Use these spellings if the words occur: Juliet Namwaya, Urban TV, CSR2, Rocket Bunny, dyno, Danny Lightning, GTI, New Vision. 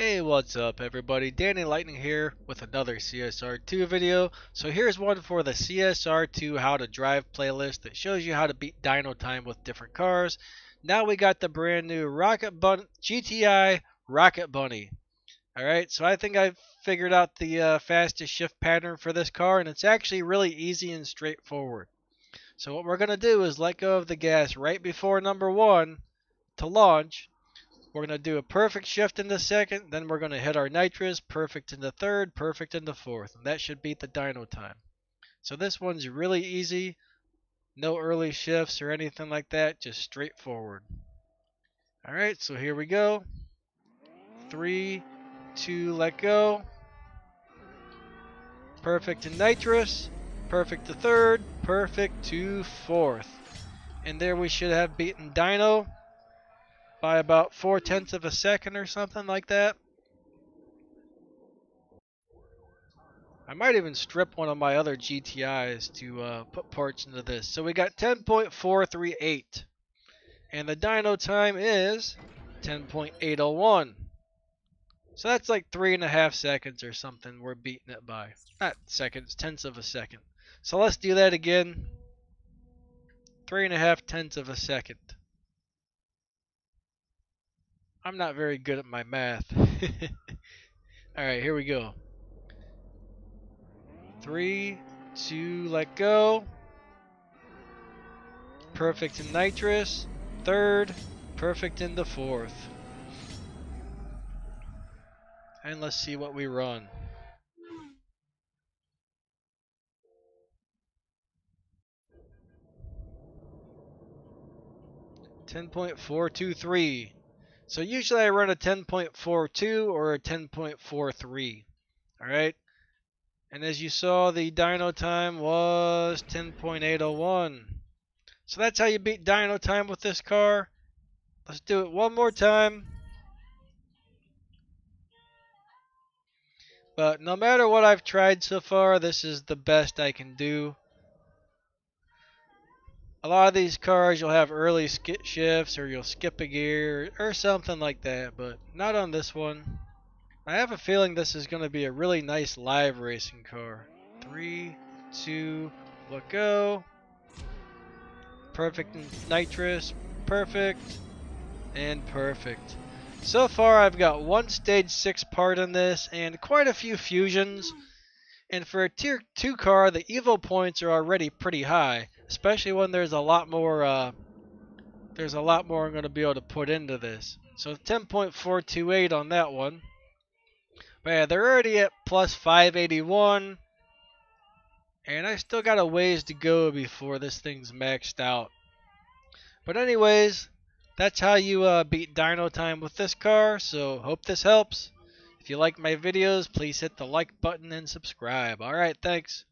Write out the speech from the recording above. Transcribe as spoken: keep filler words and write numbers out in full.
Hey, what's up everybody, Danny Lightning here with another C S R two video. So here's one for the C S R two How to Drive playlist that shows you how to beat dyno time with different cars. Now we got the brand new Rocket Bunny G T I Rocket Bunny. Alright, so I think I've figured out the uh, fastest shift pattern for this car, and it's actually really easy and straightforward. So what we're going to do is let go of the gas right before number one to launch. We're going to do a perfect shift in the second, then we're going to hit our nitrous, perfect in the third, perfect in the fourth, and that should beat the dyno time. So this one's really easy, no early shifts or anything like that, just straightforward. Alright, so here we go. Three, two, let go. Perfect in nitrous, perfect to third, perfect to fourth. And there we should have beaten dyno by about four tenths of a second or something like that. I might even strip one of my other G T Is to uh, put parts into this. So we got ten point four three eight. And the dyno time is ten point eight oh one. So that's like three and a half seconds or something we're beating it by. Not seconds, tenths of a second. So let's do that again. Three and a half tenths of a second. I'm not very good at my math. Alright, here we go. Three, two, let go. Perfect in nitrous. Third, perfect in the fourth. And let's see what we run. ten point four two three. So usually I run a ten point four two or a ten point four three, alright? And as you saw, the dyno time was ten point eight oh one. So that's how you beat dyno time with this car. Let's do it one more time. But no matter what I've tried so far, this is the best I can do. A lot of these cars you'll have early skip shifts or you'll skip a gear or, or something like that, but not on this one. I have a feeling this is going to be a really nice live racing car. Three, two, let go. Perfect in nitrous, perfect, and perfect. So far I've got one stage six part in this and quite a few fusions. And for a tier two car, the Evo points are already pretty high. Especially when there's a lot more uh, there's a lot more I'm going to be able to put into this. So ten point four two eight on that one. But yeah, they're already at plus five eighty-one. And I still got a ways to go before this thing's maxed out. But anyways, that's how you uh, beat dyno time with this car. So hope this helps. If you like my videos, please hit the like button and subscribe. Alright, thanks.